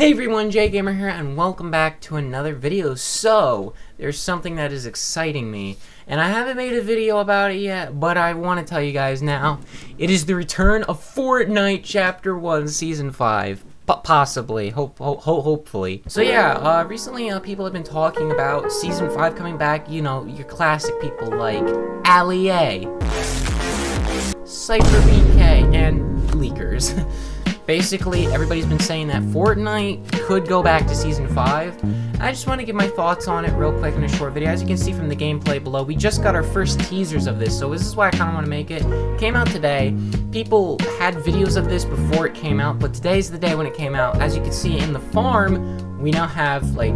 Hey everyone, JA Gamer here, and welcome back to another video. So, there's something that is exciting me, and I haven't made a video about it yet, but I want to tell you guys now. It is the return of Fortnite Chapter 1 Season 5. Possibly. Hopefully. So yeah, recently people have been talking about Season 5 coming back, you know, your classic people like Ali-A, Cypher BK, and leakers. Basically, everybody's been saying that Fortnite could go back to Season 5. I just want to give my thoughts on it real quick in a short video. As you can see from the gameplay below, we just got our first teasers of this, so this is why I kind of want to make it. It came out today. People had videos of this before it came out, but today's the day when it came out. As you can see in the farm, we now have, like,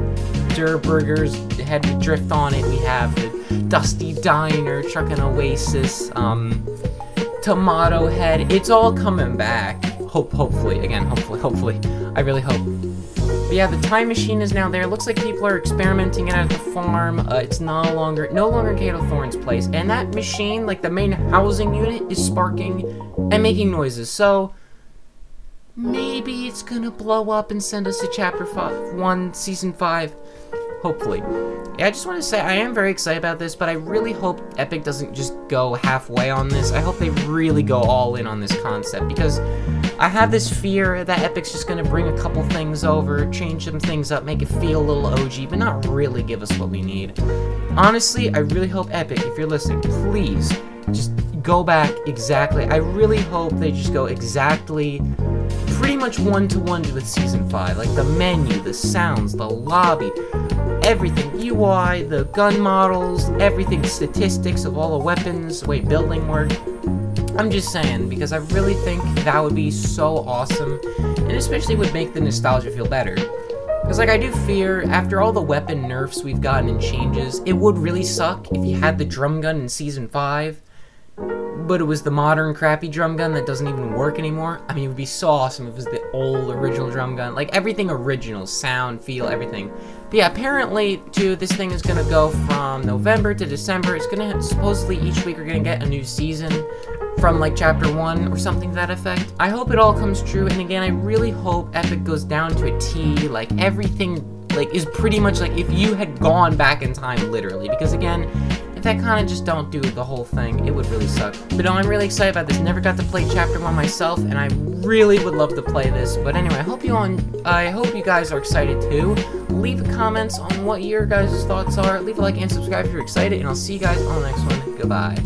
Dur Burgers, Head with Drift on it. We have the Dusty Diner, Truckin' Oasis, Tomato Head. It's all coming back. Hopefully. I really hope. But yeah, the time machine is now there. It looks like people are experimenting it at the farm. It's no longer Gato Thorn's place. And that machine, like the main housing unit, is sparking and making noises. So maybe it's gonna blow up and send us to Chapter 1, Season 5. Hopefully. Yeah, I just want to say I am very excited about this, but I really hope Epic doesn't just go halfway on this. I hope they really go all in on this concept, because I have this fear that Epic's just going to bring a couple things over, change some things up, make it feel a little OG, but not really give us what we need. Honestly, I really hope Epic, if you're listening, please just go back exactly. I really hope they just go exactly pretty much one-to-one with Season 5. Like the menu, the sounds, the lobby, everything, UI, the gun models, everything, statistics of all the weapons, wait, building work. I'm just saying, because I really think that would be so awesome, and especially would make the nostalgia feel better. Because, like, I do fear, after all the weapon nerfs we've gotten and changes, it would really suck if you had the drum gun in Season 5, but it was the modern crappy drum gun that doesn't even work anymore. I mean, it would be so awesome if it was the old original drum gun. Like, everything original, sound, feel, everything. But yeah, apparently, too, this thing is gonna go from November to December. It's gonna, supposedly, each week we're gonna get a new season from, like, Chapter 1 or something to that effect. I hope it all comes true, and again, I really hope Epic goes down to a T, like, everything, like, is pretty much like if you had gone back in time, literally, because, again, if that kind of just don't do the whole thing, it would really suck. But no, I'm really excited about this. Never got to play Chapter 1 myself, and I really would love to play this, but anyway, I hope you guys are excited, too. Leave comments on what your guys' thoughts are, leave a like and subscribe if you're excited, and I'll see you guys on the next one. Goodbye.